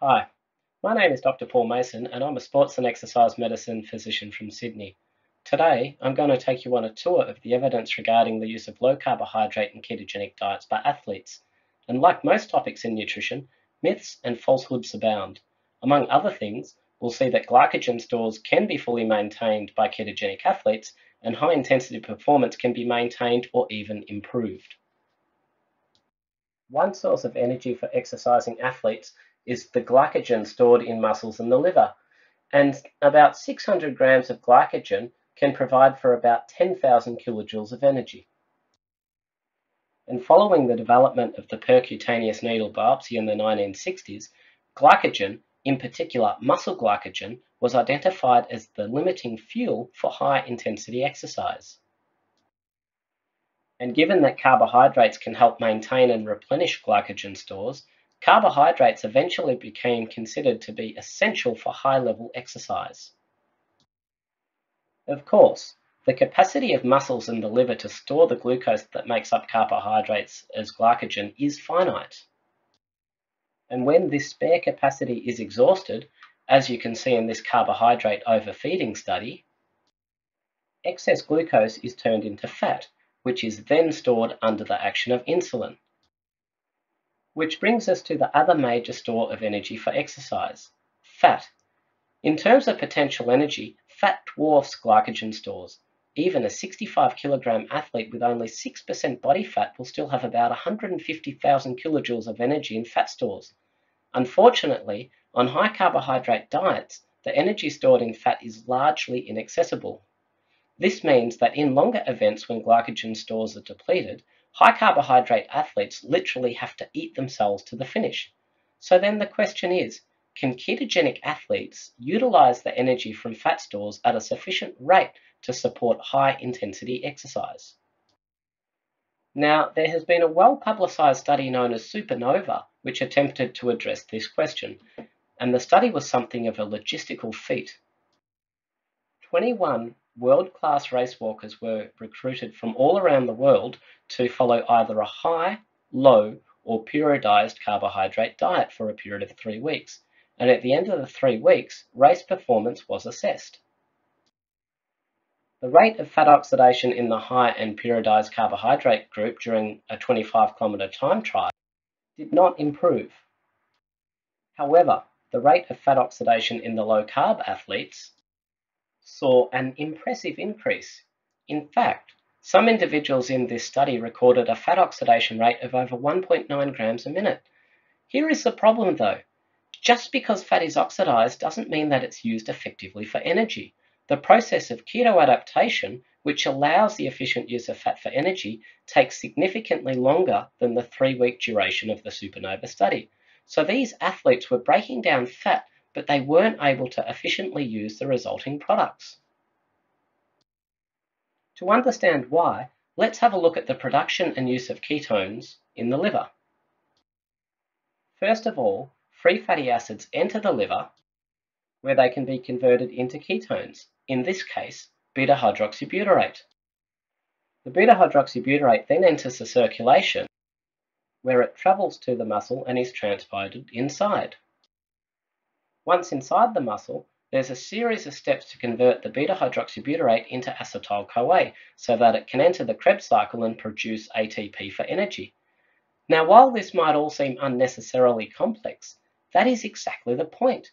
Hi, my name is Dr. Paul Mason and I'm a sports and exercise medicine physician from Sydney. Today, I'm going to take you on a tour of the evidence regarding the use of low carbohydrate and ketogenic diets by athletes. And like most topics in nutrition, myths and falsehoods abound. Among other things, we'll see that glycogen stores can be fully maintained by ketogenic athletes and high-intensity performance can be maintained or even improved. One source of energy for exercising athletes is the glycogen stored in muscles and the liver. And about 600 grams of glycogen can provide for about 10,000 kilojoules of energy. And following the development of the percutaneous needle biopsy in the 1960s, glycogen, in particular muscle glycogen, was identified as the limiting fuel for high-intensity exercise. And given that carbohydrates can help maintain and replenish glycogen stores, carbohydrates eventually became considered to be essential for high-level exercise. Of course, the capacity of muscles and the liver to store the glucose that makes up carbohydrates as glycogen is finite. And when this spare capacity is exhausted, as you can see in this carbohydrate overfeeding study, excess glucose is turned into fat, which is then stored under the action of insulin. Which brings us to the other major store of energy for exercise, fat. In terms of potential energy, fat dwarfs glycogen stores. Even a 65 kilogram athlete with only 6% body fat will still have about 150,000 kilojoules of energy in fat stores. Unfortunately, on high carbohydrate diets, the energy stored in fat is largely inaccessible. This means that in longer events when glycogen stores are depleted, high carbohydrate athletes literally have to eat themselves to the finish. So then the question is, can ketogenic athletes utilize the energy from fat stores at a sufficient rate to support high-intensity exercise? Now, there has been a well-publicized study known as Supernova, which attempted to address this question, and the study was something of a logistical feat. 21 world-class race walkers were recruited from all around the world to follow either a high, low, or periodized carbohydrate diet for a period of 3 weeks. And at the end of the 3 weeks, race performance was assessed. The rate of fat oxidation in the high and periodized carbohydrate group during a 25-kilometer time trial did not improve. However, the rate of fat oxidation in the low-carb athletes saw an impressive increase. In fact, some individuals in this study recorded a fat oxidation rate of over 1.9 grams a minute. Here is the problem though. Just because fat is oxidized doesn't mean that it's used effectively for energy. The process of keto adaptation, which allows the efficient use of fat for energy, takes significantly longer than the 3-week duration of the Supernova study. So these athletes were breaking down fat, but they weren't able to efficiently use the resulting products. To understand why, let's have a look at the production and use of ketones in the liver. First of all, free fatty acids enter the liver where they can be converted into ketones, in this case, beta-hydroxybutyrate. The beta-hydroxybutyrate then enters the circulation where it travels to the muscle and is transported inside. Once inside the muscle, there's a series of steps to convert the beta-hydroxybutyrate into acetyl-CoA so that it can enter the Krebs cycle and produce ATP for energy. Now, while this might all seem unnecessarily complex, that is exactly the point.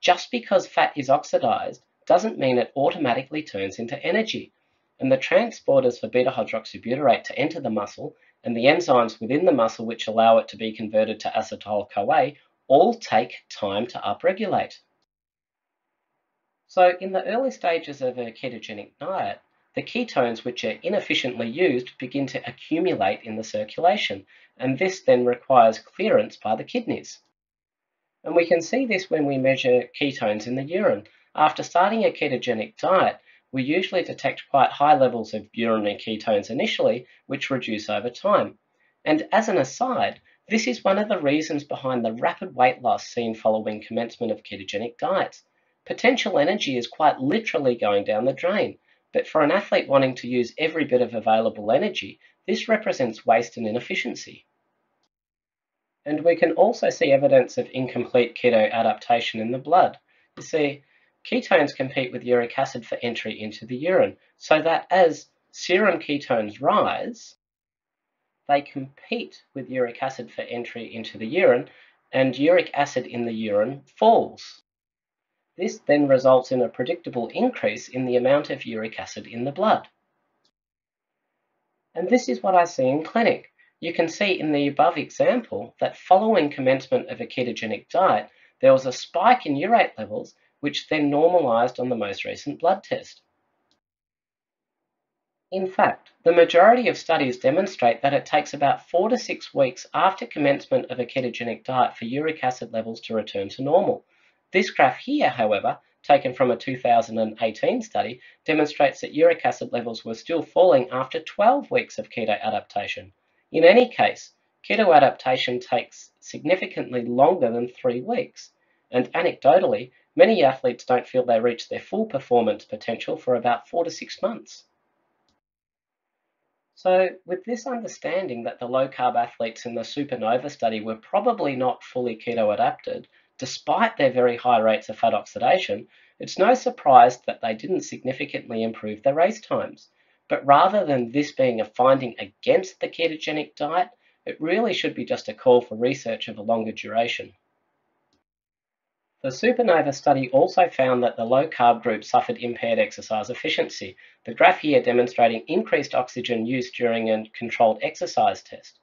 Just because fat is oxidized doesn't mean it automatically turns into energy. And the transporters for beta-hydroxybutyrate to enter the muscle and the enzymes within the muscle which allow it to be converted to acetyl-CoA all take time to upregulate. So in the early stages of a ketogenic diet, the ketones which are inefficiently used begin to accumulate in the circulation, and this then requires clearance by the kidneys. And we can see this when we measure ketones in the urine. After starting a ketogenic diet, we usually detect quite high levels of urinary ketones initially, which reduce over time. And as an aside, this is one of the reasons behind the rapid weight loss seen following commencement of ketogenic diets. Potential energy is quite literally going down the drain, but for an athlete wanting to use every bit of available energy, this represents waste and inefficiency. And we can also see evidence of incomplete keto adaptation in the blood. You see, ketones compete with uric acid for entry into the urine, so that as serum ketones rise, they compete with uric acid for entry into the urine, and uric acid in the urine falls. This then results in a predictable increase in the amount of uric acid in the blood. And this is what I see in clinic. You can see in the above example that following commencement of a ketogenic diet, there was a spike in urate levels, which then normalized on the most recent blood test. In fact, the majority of studies demonstrate that it takes about 4 to 6 weeks after commencement of a ketogenic diet for uric acid levels to return to normal. This graph here, however, taken from a 2018 study, demonstrates that uric acid levels were still falling after 12 weeks of keto adaptation. In any case, keto adaptation takes significantly longer than 3 weeks, and anecdotally, many athletes don't feel they reach their full performance potential for about 4 to 6 months. So, with this understanding that the low-carb athletes in the Supernova study were probably not fully keto adapted, despite their very high rates of fat oxidation, it's no surprise that they didn't significantly improve their race times. But rather than this being a finding against the ketogenic diet, it really should be just a call for research of a longer duration. The Supernova study also found that the low-carb group suffered impaired exercise efficiency, the graph here demonstrating increased oxygen use during a controlled exercise test.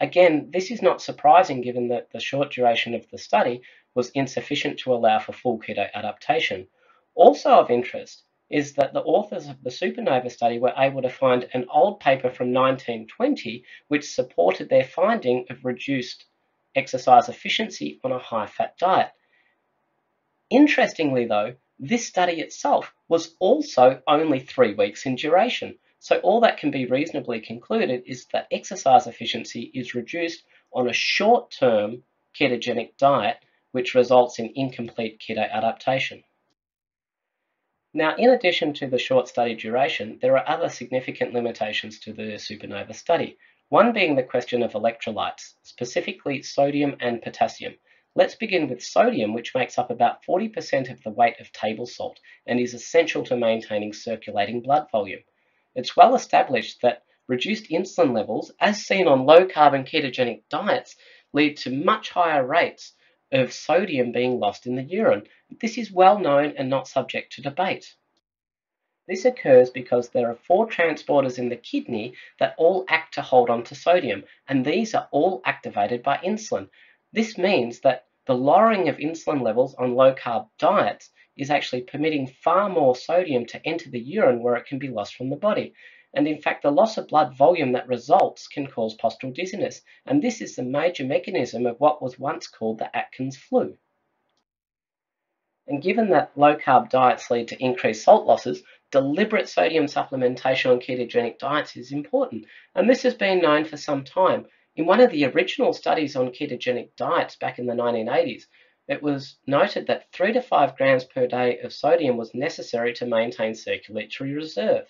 Again, this is not surprising given that the short duration of the study was insufficient to allow for full keto adaptation. Also of interest is that the authors of the Supernova study were able to find an old paper from 1920 which supported their finding of reduced exercise efficiency on a high-fat diet. Interestingly though, this study itself was also only 3 weeks in duration. So all that can be reasonably concluded is that exercise efficiency is reduced on a short-term ketogenic diet, which results in incomplete keto adaptation. Now, in addition to the short study duration, there are other significant limitations to the Supernova study, one being the question of electrolytes, specifically sodium and potassium. Let's begin with sodium, which makes up about 40% of the weight of table salt and is essential to maintaining circulating blood volume. It's well established that reduced insulin levels, as seen on low-carb and ketogenic diets, lead to much higher rates of sodium being lost in the urine. This is well known and not subject to debate. This occurs because there are 4 transporters in the kidney that all act to hold on to sodium, and these are all activated by insulin. This means that the lowering of insulin levels on low-carb diets is actually permitting far more sodium to enter the urine where it can be lost from the body. And in fact, the loss of blood volume that results can cause postural dizziness. And this is the major mechanism of what was once called the Atkins flu. And given that low-carb diets lead to increased salt losses, deliberate sodium supplementation on ketogenic diets is important. And this has been known for some time. In one of the original studies on ketogenic diets back in the 1980s, it was noted that 3 to 5 grams per day of sodium was necessary to maintain circulatory reserve.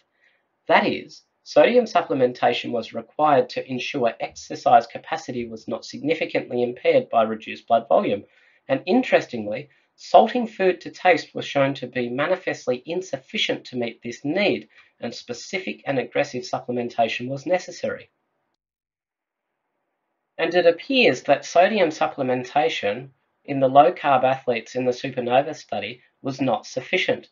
That is, sodium supplementation was required to ensure exercise capacity was not significantly impaired by reduced blood volume. And interestingly, salting food to taste was shown to be manifestly insufficient to meet this need, and specific and aggressive supplementation was necessary. And it appears that sodium supplementation in the low-carb athletes in the Supernova study was not sufficient.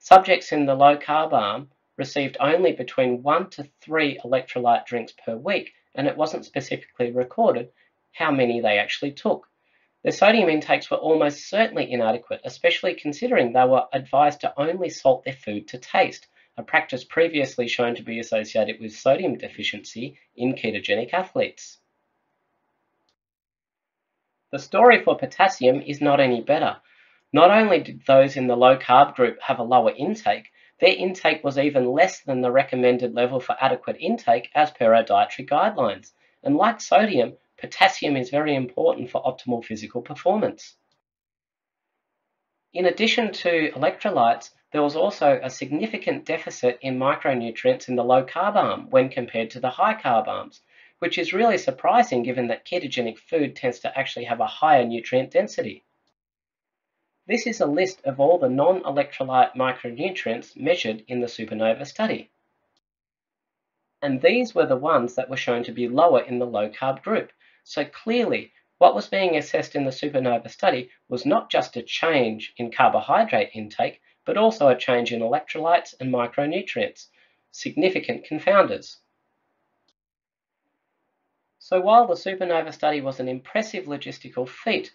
Subjects in the low-carb arm received only between 1 to 3 electrolyte drinks per week, and it wasn't specifically recorded how many they actually took. Their sodium intakes were almost certainly inadequate, especially considering they were advised to only salt their food to taste, a practice previously shown to be associated with sodium deficiency in ketogenic athletes. The story for potassium is not any better. Not only did those in the low-carb group have a lower intake, their intake was even less than the recommended level for adequate intake as per our dietary guidelines. And like sodium, potassium is very important for optimal physical performance. In addition to electrolytes, there was also a significant deficit in micronutrients in the low-carb arm when compared to the high-carb arms. which is really surprising given that ketogenic food tends to actually have a higher nutrient density. This is a list of all the non-electrolyte micronutrients measured in the Supernova study. And these were the ones that were shown to be lower in the low-carb group. So clearly, what was being assessed in the Supernova study was not just a change in carbohydrate intake, but also a change in electrolytes and micronutrients, significant confounders. So while the Supernova study was an impressive logistical feat,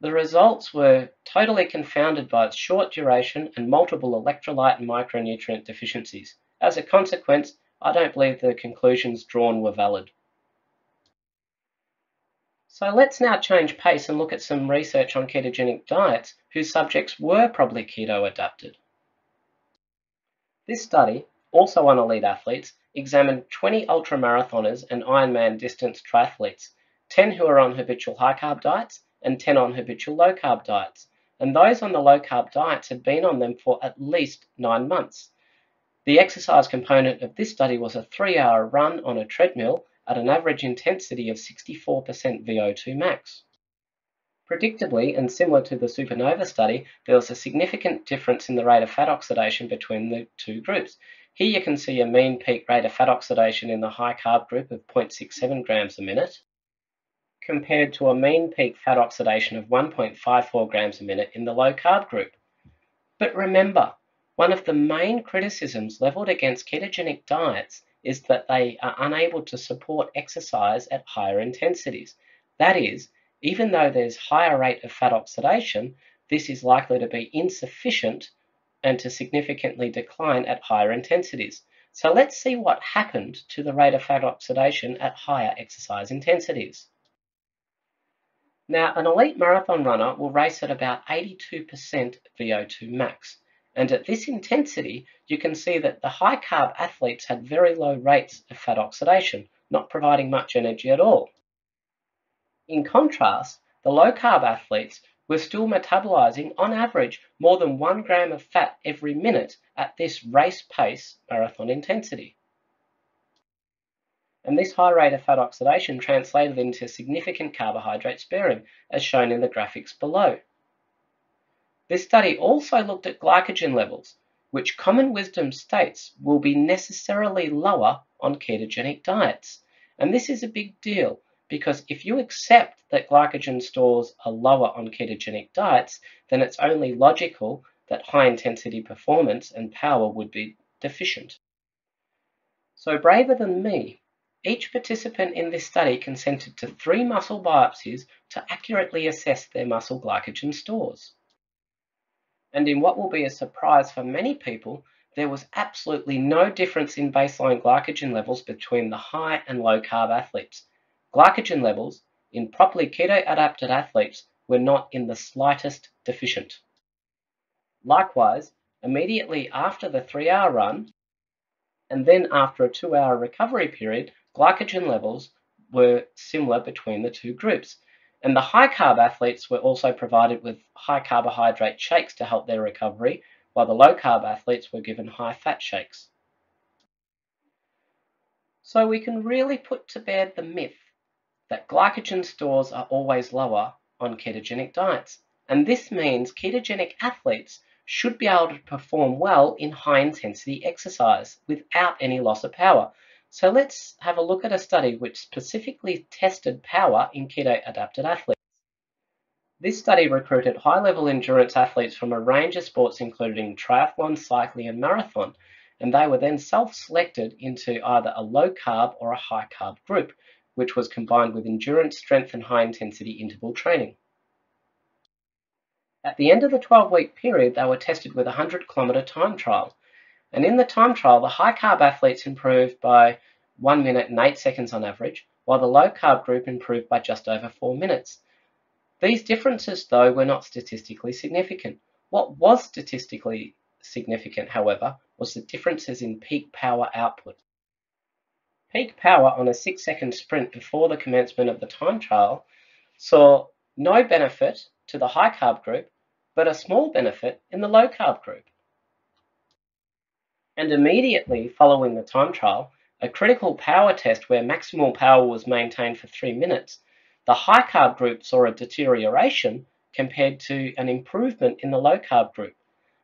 the results were totally confounded by its short duration and multiple electrolyte and micronutrient deficiencies. As a consequence, I don't believe the conclusions drawn were valid. So let's now change pace and look at some research on ketogenic diets whose subjects were probably keto adapted. This study, also on elite athletes, examined 20 ultramarathoners and Ironman distance triathletes, 10 who are on habitual high-carb diets and 10 on habitual low-carb diets. And those on the low-carb diets had been on them for at least 9 months. The exercise component of this study was a 3-hour run on a treadmill at an average intensity of 64% VO2 max. Predictably, and similar to the Supernova study, there was a significant difference in the rate of fat oxidation between the two groups. Here you can see a mean peak rate of fat oxidation in the high carb group of 0.67 grams a minute, compared to a mean peak fat oxidation of 1.54 grams a minute in the low carb group. But remember, one of the main criticisms levelled against ketogenic diets is that they are unable to support exercise at higher intensities. That is, even though there's higher rate of fat oxidation, this is likely to be insufficient and to significantly decline at higher intensities. So let's see what happened to the rate of fat oxidation at higher exercise intensities. Now, an elite marathon runner will race at about 82% VO2 max. And at this intensity, you can see that the high-carb athletes had very low rates of fat oxidation, not providing much energy at all. In contrast, the low-carb athletes were still metabolizing, on average, more than 1 gram of fat every minute at this race pace marathon intensity. And this high rate of fat oxidation translated into significant carbohydrate sparing, as shown in the graphics below. This study also looked at glycogen levels, which common wisdom states will be necessarily lower on ketogenic diets. And this is a big deal because if you accept that glycogen stores are lower on ketogenic diets, then it's only logical that high-intensity performance and power would be deficient. So braver than me, each participant in this study consented to 3 muscle biopsies to accurately assess their muscle glycogen stores. And in what will be a surprise for many people, there was absolutely no difference in baseline glycogen levels between the high and low carb athletes. Glycogen levels in properly keto-adapted athletes were not in the slightest deficient. Likewise, immediately after the 3-hour run, and then after a 2-hour recovery period, glycogen levels were similar between the two groups. And the high-carb athletes were also provided with high-carbohydrate shakes to help their recovery, while the low-carb athletes were given high-fat shakes. So we can really put to bed the myth that glycogen stores are always lower on ketogenic diets. And this means ketogenic athletes should be able to perform well in high-intensity exercise without any loss of power. So let's have a look at a study which specifically tested power in keto-adapted athletes. This study recruited high-level endurance athletes from a range of sports including triathlon, cycling and marathon, and they were then self-selected into either a low-carb or a high-carb group, which was combined with endurance, strength and high-intensity interval training. At the end of the 12-week period, they were tested with a 100-kilometre time trial. And in the time trial, the high-carb athletes improved by 1 minute and 8 seconds on average, while the low-carb group improved by just over 4 minutes. These differences, though, were not statistically significant. What was statistically significant, however, was the differences in peak power output. Peak power on a 6-second sprint before the commencement of the time trial saw no benefit to the high-carb group, but a small benefit in the low-carb group. And immediately following the time trial, A critical power test where maximal power was maintained for 3 minutes, the high carb group saw a deterioration compared to an improvement in the low carb group.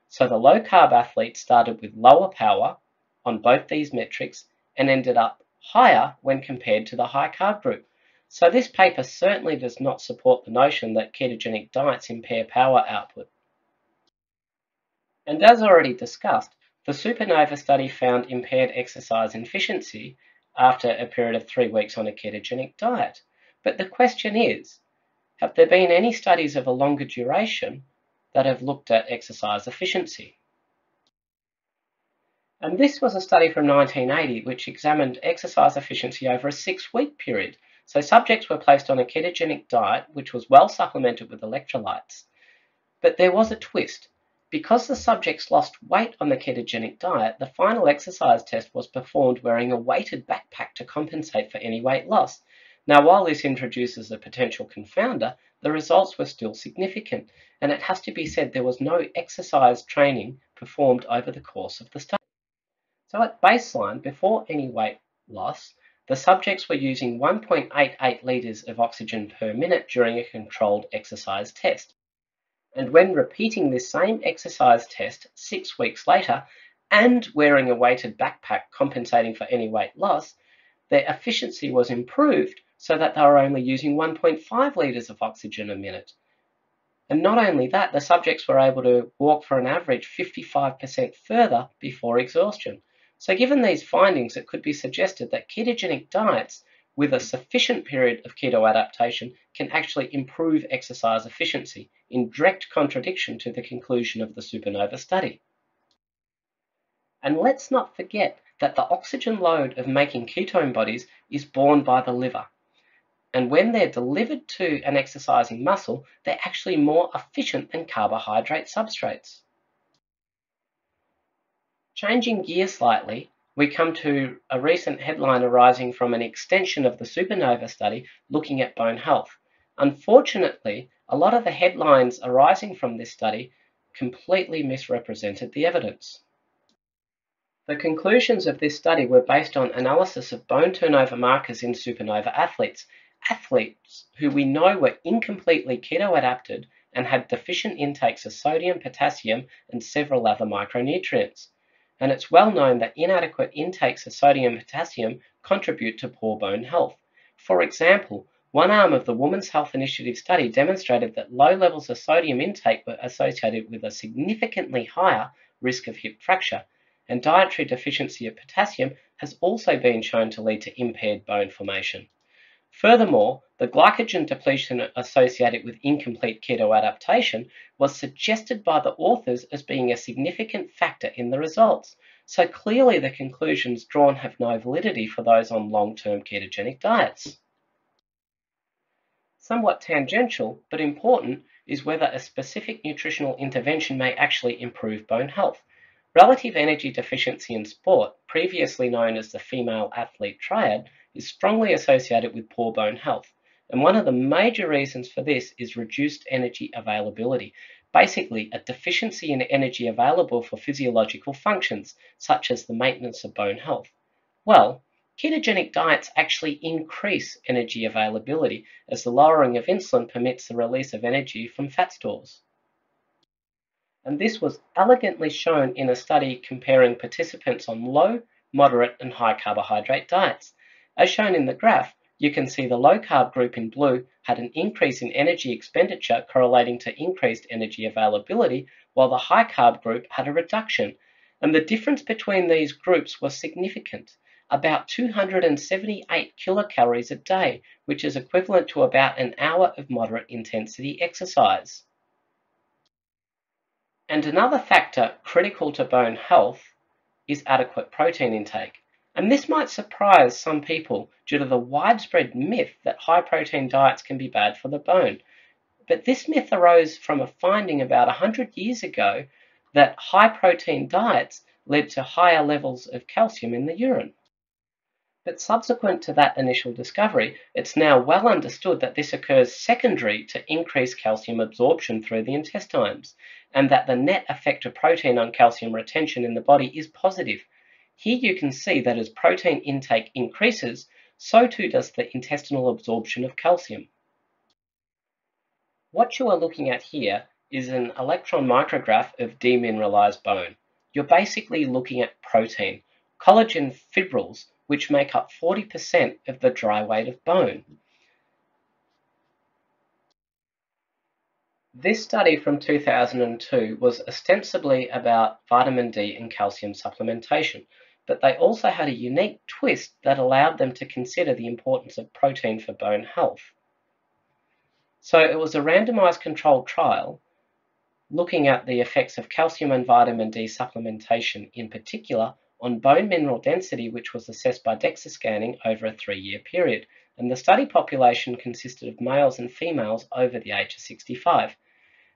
So the low carb athlete started with lower power on both these metrics and ended up higher when compared to the high carb group. So this paper certainly does not support the notion that ketogenic diets impair power output. And as already discussed, the Supernova study found impaired exercise efficiency after a period of 3 weeks on a ketogenic diet. But the question is, have there been any studies of a longer duration that have looked at exercise efficiency? And this was a study from 1980 which examined exercise efficiency over a 6-week period. So subjects were placed on a ketogenic diet, which was well supplemented with electrolytes. But there was a twist. Because the subjects lost weight on the ketogenic diet, the final exercise test was performed wearing a weighted backpack to compensate for any weight loss. Now, while this introduces a potential confounder, the results were still significant. And it has to be said there was no exercise training performed over the course of the study. So at baseline, before any weight loss, the subjects were using 1.88 litres of oxygen per minute during a controlled exercise test. And when repeating this same exercise test 6 weeks later and wearing a weighted backpack compensating for any weight loss, their efficiency was improved so that they were only using 1.5 litres of oxygen a minute. And not only that, the subjects were able to walk for an average 55% further before exhaustion. So given these findings, it could be suggested that ketogenic diets with a sufficient period of keto adaptation can actually improve exercise efficiency, in direct contradiction to the conclusion of the Supernova study. And let's not forget that the oxygen load of making ketone bodies is borne by the liver. And when they're delivered to an exercising muscle, they're actually more efficient than carbohydrate substrates. Changing gear slightly, we come to a recent headline arising from an extension of the Supernova study looking at bone health. Unfortunately, a lot of the headlines arising from this study completely misrepresented the evidence. The conclusions of this study were based on analysis of bone turnover markers in Supernova athletes, athletes who we know were incompletely keto adapted and had deficient intakes of sodium, potassium, and several other micronutrients. And it's well known that inadequate intakes of sodium and potassium contribute to poor bone health. For example, one arm of the Women's Health Initiative study demonstrated that low levels of sodium intake were associated with a significantly higher risk of hip fracture, and dietary deficiency of potassium has also been shown to lead to impaired bone formation. Furthermore, the glycogen depletion associated with incomplete keto adaptation was suggested by the authors as being a significant factor in the results. So clearly the conclusions drawn have no validity for those on long-term ketogenic diets. Somewhat tangential, but important, is whether a specific nutritional intervention may actually improve bone health. Relative energy deficiency in sport, previously known as the female athlete triad, is strongly associated with poor bone health. And one of the major reasons for this is reduced energy availability, basically a deficiency in energy available for physiological functions, such as the maintenance of bone health. Well, ketogenic diets actually increase energy availability, as the lowering of insulin permits the release of energy from fat stores. And this was elegantly shown in a study comparing participants on low, moderate, and high carbohydrate diets. As shown in the graph, you can see the low-carb group in blue had an increase in energy expenditure correlating to increased energy availability, while the high-carb group had a reduction. And the difference between these groups was significant, about 278 kilocalories a day, which is equivalent to about an hour of moderate-intensity exercise. And another factor critical to bone health is adequate protein intake. And this might surprise some people due to the widespread myth that high-protein diets can be bad for the bone. But this myth arose from a finding about 100 years ago that high-protein diets led to higher levels of calcium in the urine. But subsequent to that initial discovery, it's now well understood that this occurs secondary to increased calcium absorption through the intestines, and that the net effect of protein on calcium retention in the body is positive. Here you can see that as protein intake increases, so too does the intestinal absorption of calcium. What you are looking at here is an electron micrograph of demineralized bone. You're basically looking at protein, collagen fibrils, which make up 40% of the dry weight of bone. This study from 2002 was ostensibly about vitamin D and calcium supplementation, but they also had a unique twist that allowed them to consider the importance of protein for bone health. So it was a randomized controlled trial looking at the effects of calcium and vitamin D supplementation in particular on bone mineral density, which was assessed by DEXA scanning over a 3-year period. And the study population consisted of males and females over the age of 65.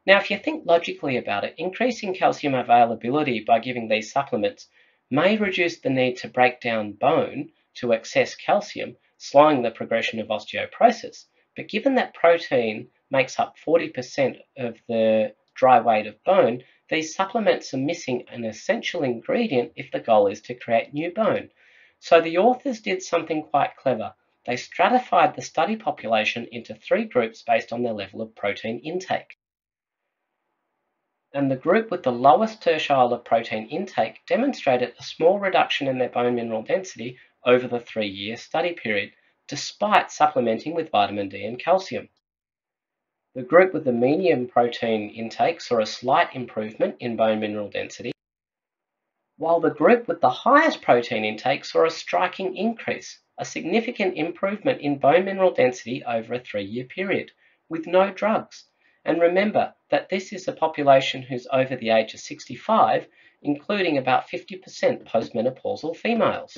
Now, if you think logically about it, increasing calcium availability by giving these supplements may reduce the need to break down bone to excess calcium, slowing the progression of osteoporosis. But given that protein makes up 40% of the dry weight of bone, these supplements are missing an essential ingredient if the goal is to create new bone. So the authors did something quite clever. They stratified the study population into 3 groups based on their level of protein intake. And the group with the lowest tertile of protein intake demonstrated a small reduction in their bone mineral density over the 3-year study period, despite supplementing with vitamin D and calcium. The group with the medium protein intake saw a slight improvement in bone mineral density, while the group with the highest protein intake saw a striking increase, a significant improvement in bone mineral density over a 3-year period with no drugs. And remember that this is a population who's over the age of 65, including about 50% postmenopausal females.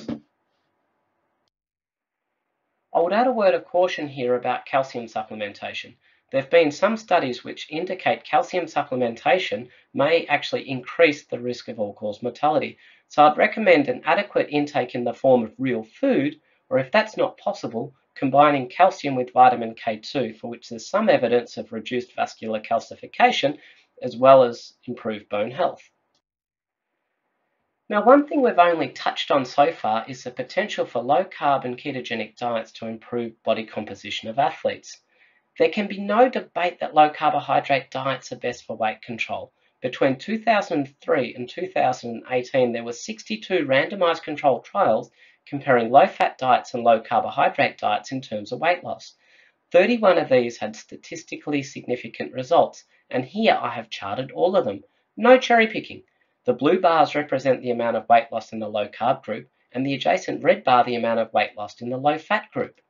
I would add a word of caution here about calcium supplementation. There have been some studies which indicate calcium supplementation may actually increase the risk of all-cause mortality. So I'd recommend an adequate intake in the form of real food, or if that's not possible, combining calcium with vitamin K2, for which there's some evidence of reduced vascular calcification as well as improved bone health. Now, one thing we've only touched on so far is the potential for low-carb and ketogenic diets to improve body composition of athletes. There can be no debate that low-carbohydrate diets are best for weight control. Between 2003 and 2018, there were 62 randomized controlled trials comparing low-fat diets and low-carbohydrate diets in terms of weight loss. 31 of these had statistically significant results, and here I have charted all of them. No cherry picking. The blue bars represent the amount of weight lost in the low-carb group, and the adjacent red bar the amount of weight lost in the low-fat group.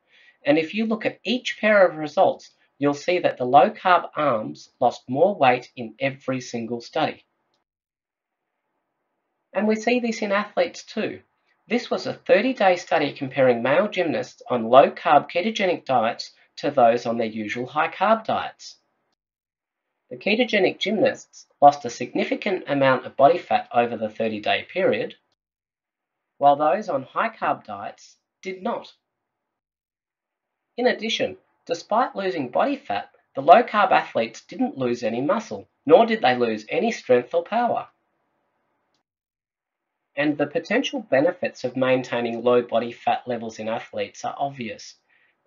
And if you look at each pair of results, you'll see that the low-carb arms lost more weight in every single study. And we see this in athletes too. This was a 30-day study comparing male gymnasts on low-carb ketogenic diets to those on their usual high-carb diets. The ketogenic gymnasts lost a significant amount of body fat over the 30-day period, while those on high-carb diets did not. In addition, despite losing body fat, the low-carb athletes didn't lose any muscle, nor did they lose any strength or power. And the potential benefits of maintaining low body fat levels in athletes are obvious.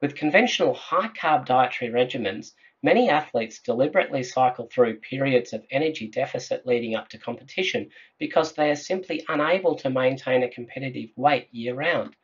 With conventional high-carb dietary regimens, many athletes deliberately cycle through periods of energy deficit leading up to competition because they are simply unable to maintain a competitive weight year-round.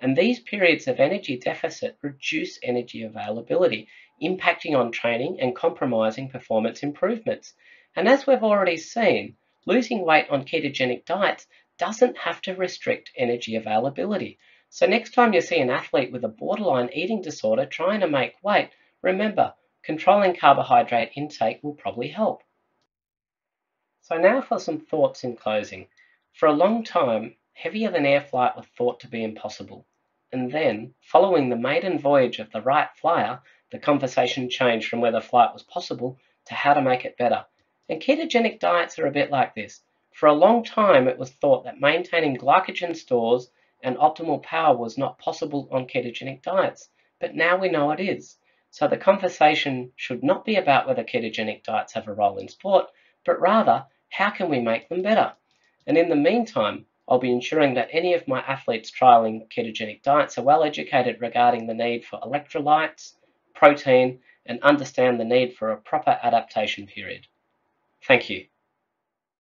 And these periods of energy deficit reduce energy availability, impacting on training and compromising performance improvements. And as we've already seen, losing weight on ketogenic diets doesn't have to restrict energy availability. So next time you see an athlete with a borderline eating disorder trying to make weight, remember, controlling carbohydrate intake will probably help. So now for some thoughts in closing. For a long time, heavier than air flight was thought to be impossible. And then, following the maiden voyage of the Wright Flyer, the conversation changed from whether flight was possible to how to make it better. And ketogenic diets are a bit like this. For a long time, it was thought that maintaining glycogen stores and optimal power was not possible on ketogenic diets, but now we know it is. So the conversation should not be about whether ketogenic diets have a role in sport, but rather, how can we make them better? And in the meantime, I'll be ensuring that any of my athletes trialing ketogenic diets are well educated regarding the need for electrolytes, protein, and understand the need for a proper adaptation period. Thank you.